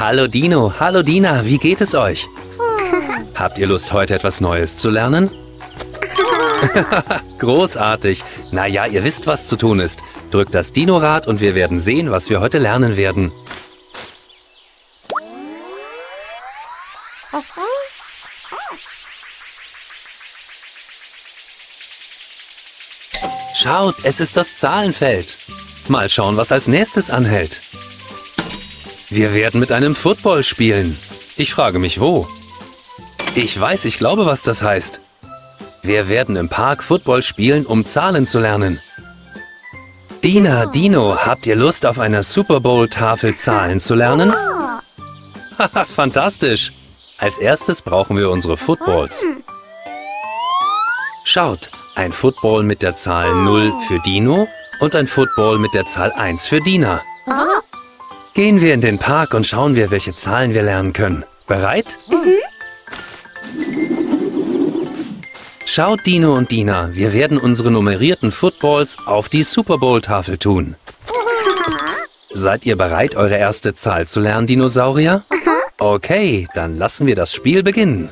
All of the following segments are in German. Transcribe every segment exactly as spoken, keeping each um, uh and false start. Hallo Dino, hallo Dina, wie geht es euch? Habt ihr Lust, heute etwas Neues zu lernen? Großartig! Naja, ihr wisst, was zu tun ist. Drückt das Dino-Rad und wir werden sehen, was wir heute lernen werden. Schaut, es ist das Zahlenfeld. Mal schauen, was als nächstes anhält. Wir werden mit einem Football spielen. Ich frage mich, wo? Ich weiß, ich glaube, was das heißt. Wir werden im Park Football spielen, um Zahlen zu lernen. Dina, Dino, habt ihr Lust, auf einer Super Bowl-Tafel Zahlen zu lernen? Haha, fantastisch! Als erstes brauchen wir unsere Footballs. Schaut, ein Football mit der Zahl null für Dino und ein Football mit der Zahl eins für Dina. Gehen wir in den Park und schauen wir, welche Zahlen wir lernen können. Bereit? Schaut, Dino und Dina, wir werden unsere nummerierten Footballs auf die Super Bowl-Tafel tun. Seid ihr bereit, eure erste Zahl zu lernen, Dinosaurier? Okay, dann lassen wir das Spiel beginnen.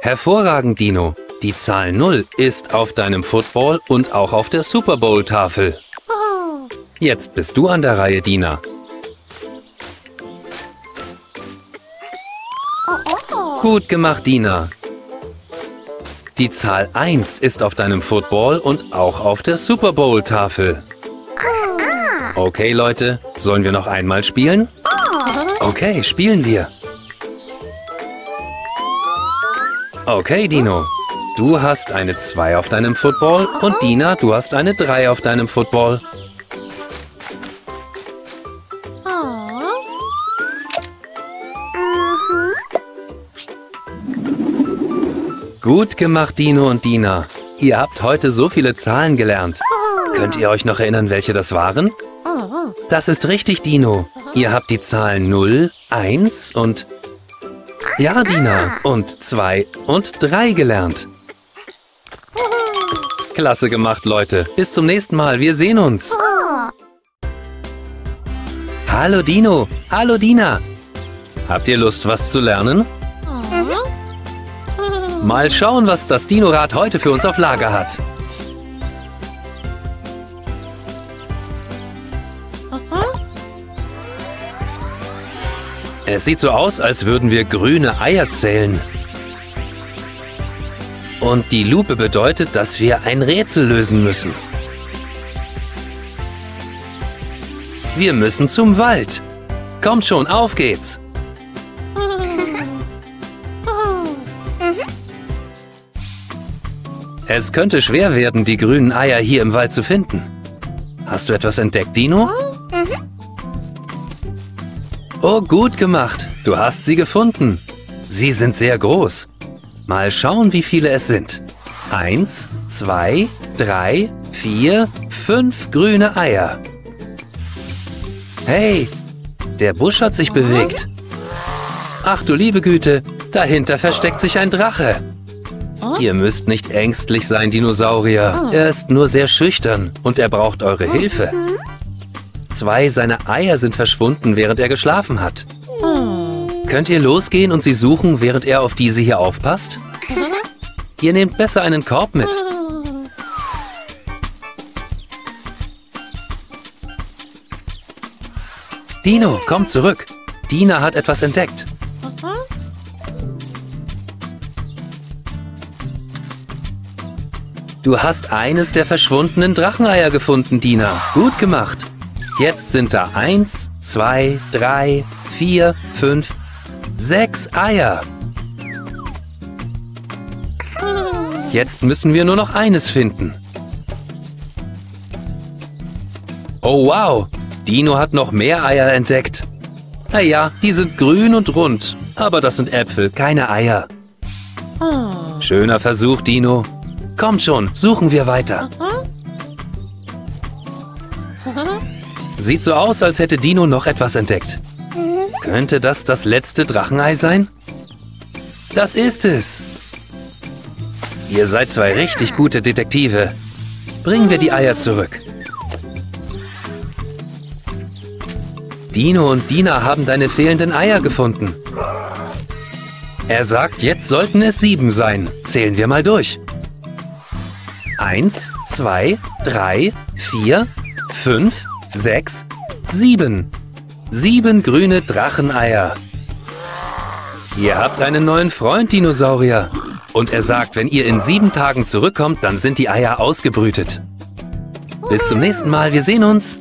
Hervorragend, Dino. Die Zahl null ist auf deinem Football und auch auf der Super Bowl-Tafel. Jetzt bist du an der Reihe, Dina. Gut gemacht, Dina. Die Zahl eins ist auf deinem Football und auch auf der Super Bowl-Tafel. Okay, Leute, sollen wir noch einmal spielen? Okay, spielen wir. Okay, Dino. Du hast eine zwei auf deinem Football und Dina, du hast eine drei auf deinem Football. Gut gemacht, Dino und Dina. Ihr habt heute so viele Zahlen gelernt. Könnt ihr euch noch erinnern, welche das waren? Das ist richtig, Dino. Ihr habt die Zahlen null, eins und... Ja, Dina. Und zwei und drei gelernt. Klasse gemacht, Leute. Bis zum nächsten Mal. Wir sehen uns. Hallo, Dino. Hallo, Dina. Habt ihr Lust, was zu lernen? Mal schauen, was das Dino-Rad heute für uns auf Lager hat. Es sieht so aus, als würden wir grüne Eier zählen. Und die Lupe bedeutet, dass wir ein Rätsel lösen müssen. Wir müssen zum Wald. Kommt schon, auf geht's! Es könnte schwer werden, die grünen Eier hier im Wald zu finden. Hast du etwas entdeckt, Dino? Oh, gut gemacht. Du hast sie gefunden. Sie sind sehr groß. Mal schauen, wie viele es sind. Eins, zwei, drei, vier, fünf grüne Eier. Hey, der Busch hat sich bewegt. Ach du liebe Güte, dahinter versteckt sich ein Drache. Ihr müsst nicht ängstlich sein, Dinosaurier. Er ist nur sehr schüchtern und er braucht eure Hilfe. Zwei seiner Eier sind verschwunden, während er geschlafen hat. Könnt ihr losgehen und sie suchen, während er auf diese hier aufpasst? Ihr nehmt besser einen Korb mit. Dino, komm zurück. Dina hat etwas entdeckt. Du hast eines der verschwundenen Dracheneier gefunden, Dina. Gut gemacht. Jetzt sind da eins, zwei, drei, vier, fünf, sechs Eier. Jetzt müssen wir nur noch eines finden. Oh wow, Dino hat noch mehr Eier entdeckt. Naja, die sind grün und rund, aber das sind Äpfel, keine Eier. Schöner Versuch, Dino. Komm schon, suchen wir weiter. Sieht so aus, als hätte Dino noch etwas entdeckt. Könnte das das letzte Drachenei sein? Das ist es! Ihr seid zwei richtig gute Detektive. Bringen wir die Eier zurück. Dino und Dina haben deine fehlenden Eier gefunden. Er sagt, jetzt sollten es sieben sein. Zählen wir mal durch. Eins, zwei, drei, vier, fünf, sechs, sieben. Sieben grüne Dracheneier. Ihr habt einen neuen Freund, Dinosaurier. Und er sagt, wenn ihr in sieben Tagen zurückkommt, dann sind die Eier ausgebrütet. Bis zum nächsten Mal, wir sehen uns.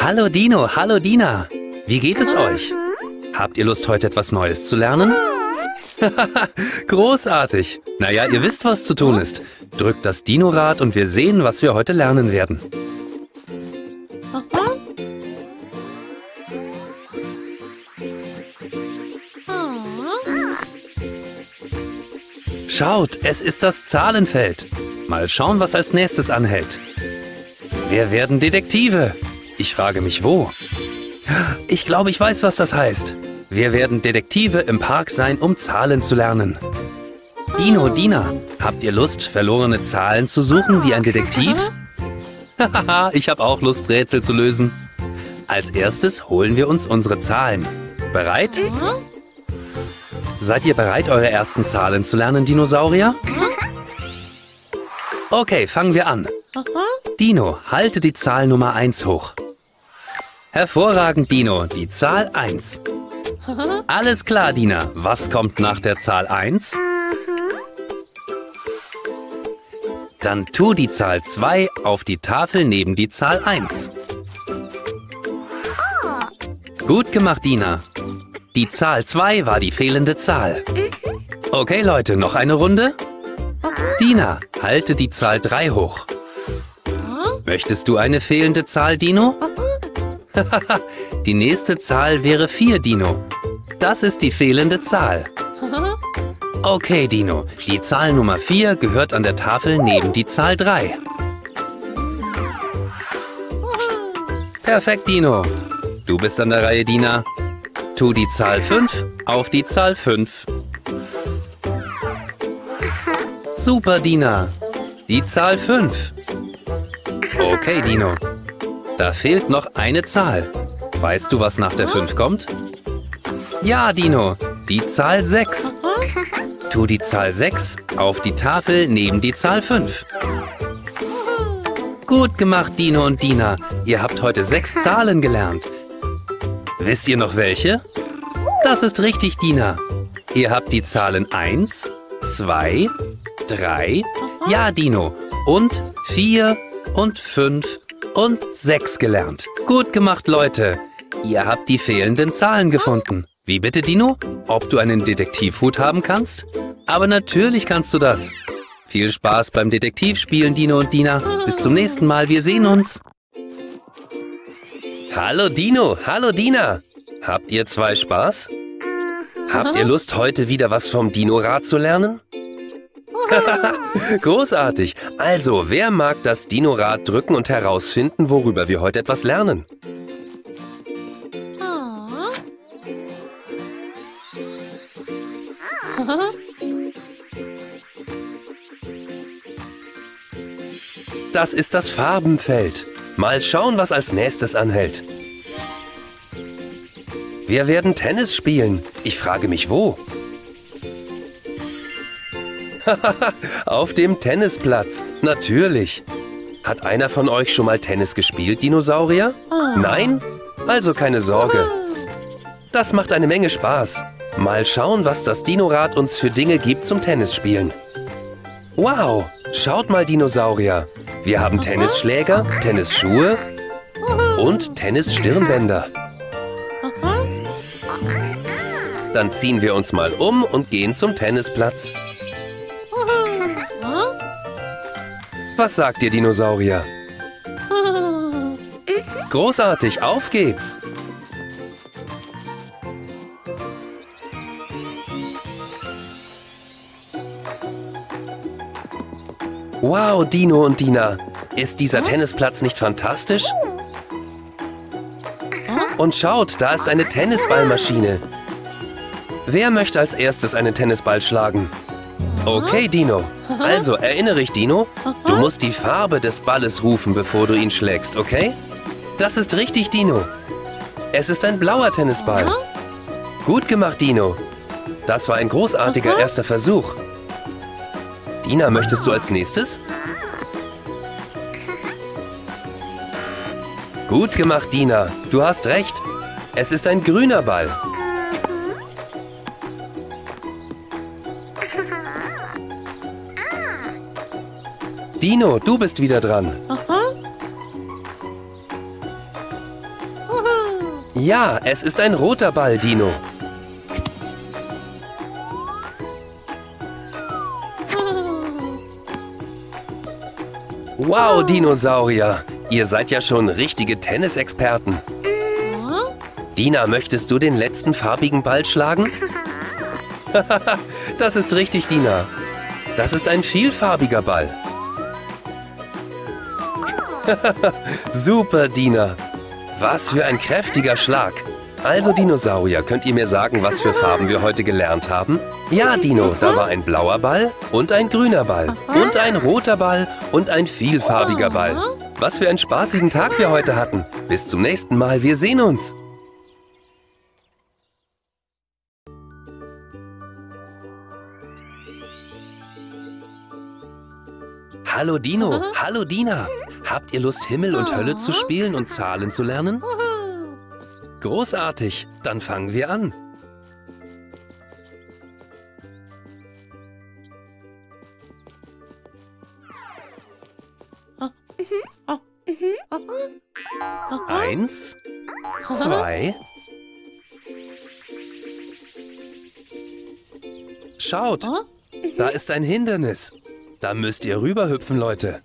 Hallo Dino, hallo Dina. Wie geht es euch? Habt ihr Lust, heute etwas Neues zu lernen? Großartig. Naja, ihr wisst, was zu tun ist. Drückt das Dino-Rad und wir sehen, was wir heute lernen werden. Schaut, es ist das Zahlenfeld. Mal schauen, was als nächstes anhält. Wir werden Detektive. Ich frage mich, wo? Ich glaube, ich weiß, was das heißt. Wir werden Detektive im Park sein, um Zahlen zu lernen. Dino, Dina, habt ihr Lust, verlorene Zahlen zu suchen wie ein Detektiv? Haha, ich habe auch Lust, Rätsel zu lösen. Als erstes holen wir uns unsere Zahlen. Bereit? Seid ihr bereit, eure ersten Zahlen zu lernen, Dinosaurier? Okay, fangen wir an. Dino, halte die Zahl Nummer eins hoch. Hervorragend, Dino, die Zahl eins. Alles klar, Dina. Was kommt nach der Zahl eins? Dann tu die Zahl zwei auf die Tafel neben die Zahl eins. Gut gemacht, Dina. Die Zahl zwei war die fehlende Zahl. Okay, Leute, noch eine Runde? Dina, halte die Zahl drei hoch. Möchtest du eine fehlende Zahl, Dino? Die nächste Zahl wäre vier, Dino. Das ist die fehlende Zahl. Okay, Dino, die Zahl Nummer vier gehört an der Tafel neben die Zahl drei. Perfekt, Dino. Du bist an der Reihe, Dina. Tu die Zahl fünf auf die Zahl fünf. Super, Dina. Die Zahl fünf. Okay, Dino. Da fehlt noch eine Zahl. Weißt du, was nach der fünf kommt? Ja, Dino. Die Zahl sechs. Tu die Zahl sechs auf die Tafel neben die Zahl fünf. Gut gemacht, Dino und Dina. Ihr habt heute sechs Zahlen gelernt. Wisst ihr noch welche? Das ist richtig, Dina. Ihr habt die Zahlen eins, zwei, drei, ja, Dino, und vier und fünf und sechs gelernt. Gut gemacht, Leute. Ihr habt die fehlenden Zahlen gefunden. Wie bitte, Dino? Ob du einen Detektivhut haben kannst? Aber natürlich kannst du das. Viel Spaß beim Detektivspielen, Dino und Dina. Bis zum nächsten Mal, wir sehen uns. Hallo Dino, hallo Dina. Habt ihr zwei Spaß? Habt ihr Lust, heute wieder was vom Dino-Rad zu lernen? Großartig. Also, wer mag das Dino-Rad drücken und herausfinden, worüber wir heute etwas lernen? Das ist das Farbenfeld. Mal schauen, was als nächstes anhält. Wir werden Tennis spielen. Ich frage mich, wo? Auf dem Tennisplatz. Natürlich. Hat einer von euch schon mal Tennis gespielt, Dinosaurier? Nein? Also keine Sorge. Das macht eine Menge Spaß. Mal schauen, was das Dinorad uns für Dinge gibt zum Tennisspielen. Wow! Schaut mal, Dinosaurier. Wir haben Tennisschläger, Tennisschuhe und Tennisstirnbänder. Dann ziehen wir uns mal um und gehen zum Tennisplatz. Was sagt ihr, Dinosaurier? Großartig, auf geht's! Wow, Dino und Dina, ist dieser Tennisplatz nicht fantastisch? Und schaut, da ist eine Tennisballmaschine. Wer möchte als erstes einen Tennisball schlagen? Okay, Dino. Also, erinnere ich, Dino, du musst die Farbe des Balles rufen, bevor du ihn schlägst, okay? Das ist richtig, Dino. Es ist ein blauer Tennisball. Gut gemacht, Dino. Das war ein großartiger erster Versuch. Dina, möchtest du als nächstes? Gut gemacht, Dina. Du hast recht. Es ist ein grüner Ball. Dino, du bist wieder dran. Ja, es ist ein roter Ball, Dino. Wow, Dinosaurier. Ihr seid ja schon richtige Tennisexperten. Dina, möchtest du den letzten farbigen Ball schlagen? Das ist richtig, Dina. Das ist ein vielfarbiger Ball. Super, Dina. Was für ein kräftiger Schlag. Also, Dinosaurier, könnt ihr mir sagen, was für Farben wir heute gelernt haben? Ja, Dino, da war ein blauer Ball und ein grüner Ball und ein roter Ball und ein vielfarbiger Ball. Was für einen spaßigen Tag wir heute hatten. Bis zum nächsten Mal, wir sehen uns. Hallo Dino, hallo Dina. Habt ihr Lust, Himmel und Hölle zu spielen und Zahlen zu lernen? Großartig, dann fangen wir an. Eins, zwei. Schaut, da ist ein Hindernis. Da müsst ihr rüberhüpfen, Leute.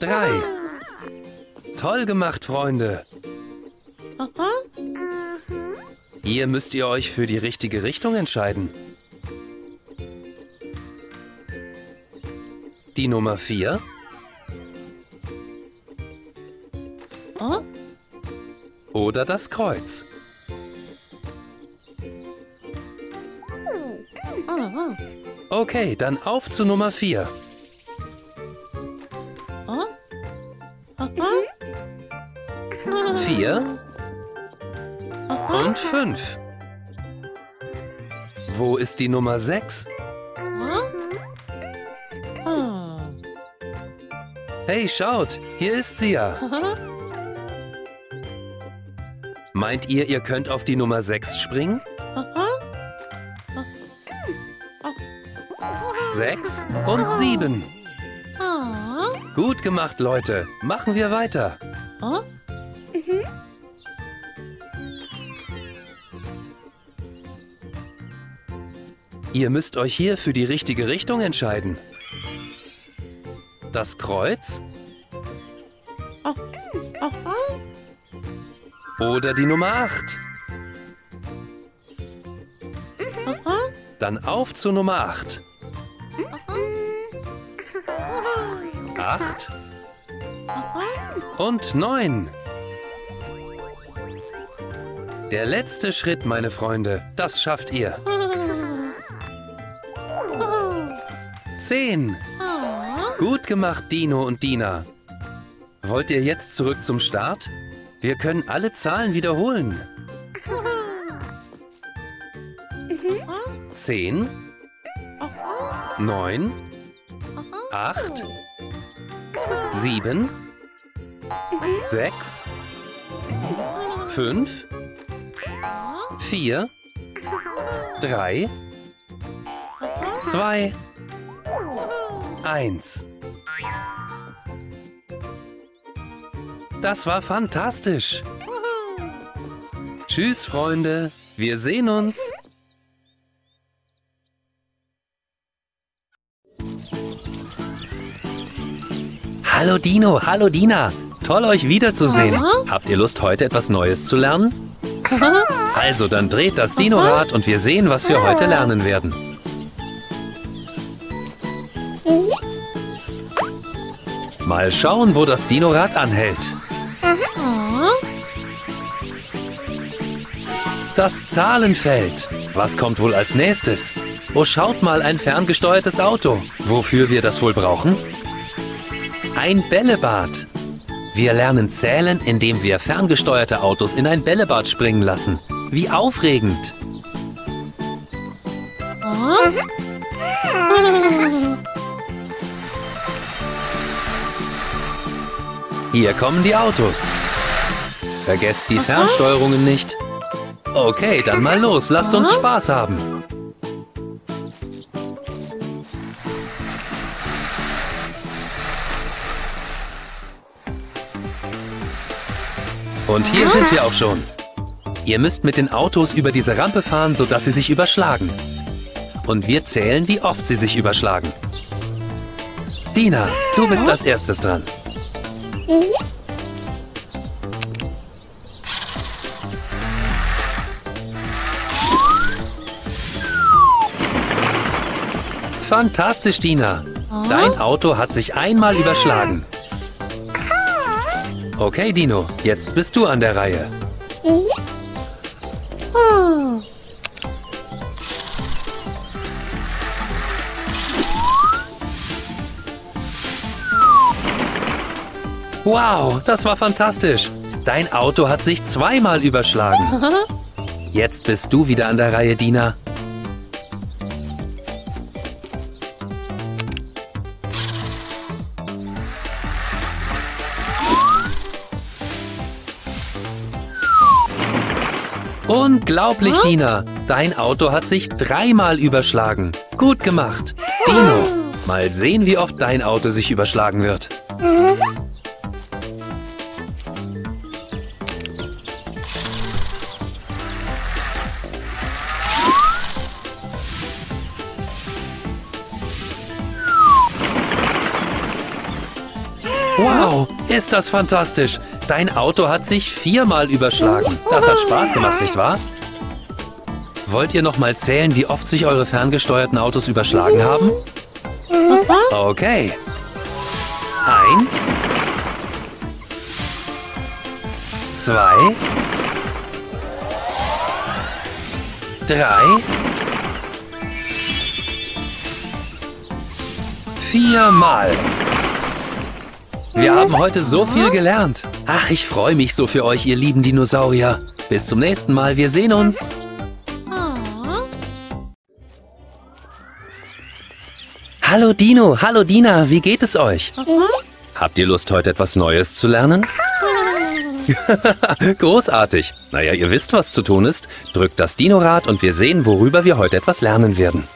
Drei. Toll gemacht, Freunde. Hier müsst ihr euch für die richtige Richtung entscheiden. Die Nummer vier. Oder das Kreuz. Okay, dann auf zu Nummer vier. Vier und fünf. Wo ist die Nummer sechs? Hey, schaut, hier ist sie ja. Meint ihr, ihr könnt auf die Nummer sechs springen? sechs und sieben. Gut gemacht, Leute. Machen wir weiter. Ihr müsst euch hier für die richtige Richtung entscheiden. Das Kreuz? Oder die Nummer acht? Dann auf zur Nummer acht. acht und neun. Der letzte Schritt, meine Freunde. Das schafft ihr. zehn. Gut gemacht, Dino und Dina. Wollt ihr jetzt zurück zum Start? Wir können alle Zahlen wiederholen. zehn, neun, acht, sieben, sechs, fünf, vier, drei, zwei, eins. Das war fantastisch. Tschüss, Freunde. Wir sehen uns. Hallo Dino, hallo Dina. Toll, euch wiederzusehen. Habt ihr Lust, heute etwas Neues zu lernen? Also, dann dreht das Dinorad und wir sehen, was wir heute lernen werden. Mal schauen, wo das Dinorad anhält. Das Zahlenfeld. Was kommt wohl als nächstes? Oh, schaut mal, ein ferngesteuertes Auto. Wofür wir das wohl brauchen? Ein Bällebad. Wir lernen zählen, indem wir ferngesteuerte Autos in ein Bällebad springen lassen. Wie aufregend! Hier kommen die Autos. Vergesst die Fernsteuerungen nicht. Okay, dann mal los. Lasst uns Spaß haben. Und hier sind wir auch schon. Ihr müsst mit den Autos über diese Rampe fahren, sodass sie sich überschlagen. Und wir zählen, wie oft sie sich überschlagen. Dina, du bist als erstes dran. Fantastisch, Dina. Dein Auto hat sich einmal überschlagen. Okay, Dino, jetzt bist du an der Reihe. Wow, das war fantastisch. Dein Auto hat sich zweimal überschlagen. Jetzt bist du wieder an der Reihe, Dina. Unglaublich, Dina. Dein Auto hat sich dreimal überschlagen. Gut gemacht. Dino, mal sehen, wie oft dein Auto sich überschlagen wird. Wow, ist das fantastisch. Dein Auto hat sich viermal überschlagen. Das hat Spaß gemacht, nicht wahr? Wollt ihr noch mal zählen, wie oft sich eure ferngesteuerten Autos überschlagen haben? Okay. Eins. Zwei. Drei. Viermal. Wir haben heute so viel gelernt. Ach, ich freue mich so für euch, ihr lieben Dinosaurier. Bis zum nächsten Mal, wir sehen uns. Hallo Dino, hallo Dina, wie geht es euch? Habt ihr Lust, heute etwas Neues zu lernen? Großartig. Naja, ihr wisst, was zu tun ist. Drückt das Dino-Rad und wir sehen, worüber wir heute etwas lernen werden.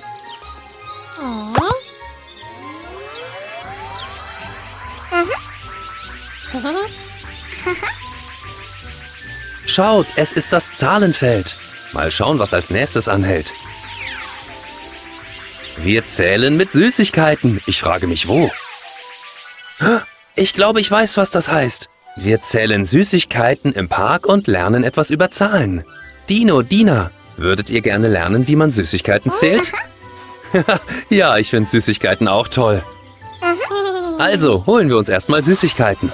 Schaut, es ist das Zahlenfeld. Mal schauen, was als nächstes anhält. Wir zählen mit Süßigkeiten. Ich frage mich, wo? Ich glaube, ich weiß, was das heißt. Wir zählen Süßigkeiten im Park und lernen etwas über Zahlen. Dino, Dina, würdet ihr gerne lernen, wie man Süßigkeiten zählt? Ja, ich finde Süßigkeiten auch toll. Also, holen wir uns erstmal Süßigkeiten.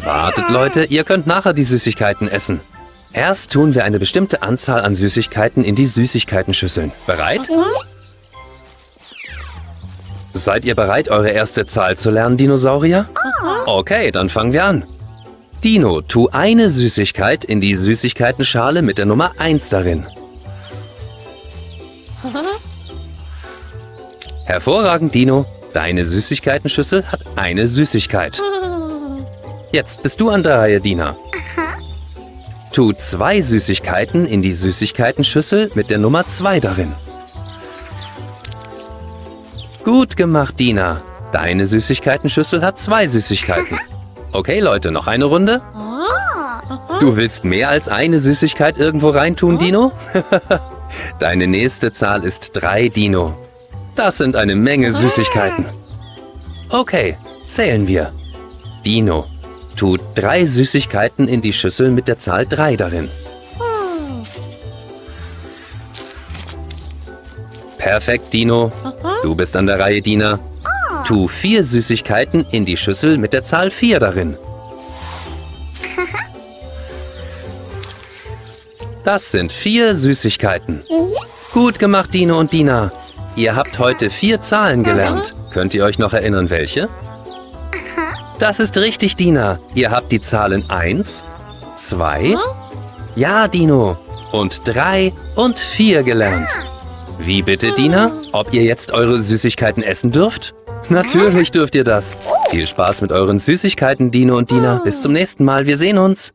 Wartet, Leute, ihr könnt nachher die Süßigkeiten essen. Erst tun wir eine bestimmte Anzahl an Süßigkeiten in die Süßigkeitenschüsseln. Bereit? Seid ihr bereit, eure erste Zahl zu lernen, Dinosaurier? Okay, dann fangen wir an. Dino, tu eine Süßigkeit in die Süßigkeitenschale mit der Nummer eins darin. Hervorragend, Dino. Deine Süßigkeitenschüssel hat eine Süßigkeit. Jetzt bist du an der Reihe, Dina. Tu zwei Süßigkeiten in die Süßigkeitenschüssel mit der Nummer zwei darin. Gut gemacht, Dina. Deine Süßigkeitenschüssel hat zwei Süßigkeiten. Okay, Leute, noch eine Runde? Du willst mehr als eine Süßigkeit irgendwo reintun, Dino? Deine nächste Zahl ist drei, Dino. Das sind eine Menge Süßigkeiten. Okay, zählen wir. Dino, tu drei Süßigkeiten in die Schüssel mit der Zahl drei darin. Perfekt, Dino. Du bist an der Reihe, Dina. Tu vier Süßigkeiten in die Schüssel mit der Zahl vier darin. Das sind vier Süßigkeiten. Gut gemacht, Dino und Dina. Ihr habt heute vier Zahlen gelernt. Könnt ihr euch noch erinnern, welche? Das ist richtig, Dina. Ihr habt die Zahlen eins, zwei, ja, Dino, und drei und vier gelernt. Wie bitte, Dina? Ob ihr jetzt eure Süßigkeiten essen dürft? Natürlich dürft ihr das. Viel Spaß mit euren Süßigkeiten, Dino und Dina. Bis zum nächsten Mal. Wir sehen uns.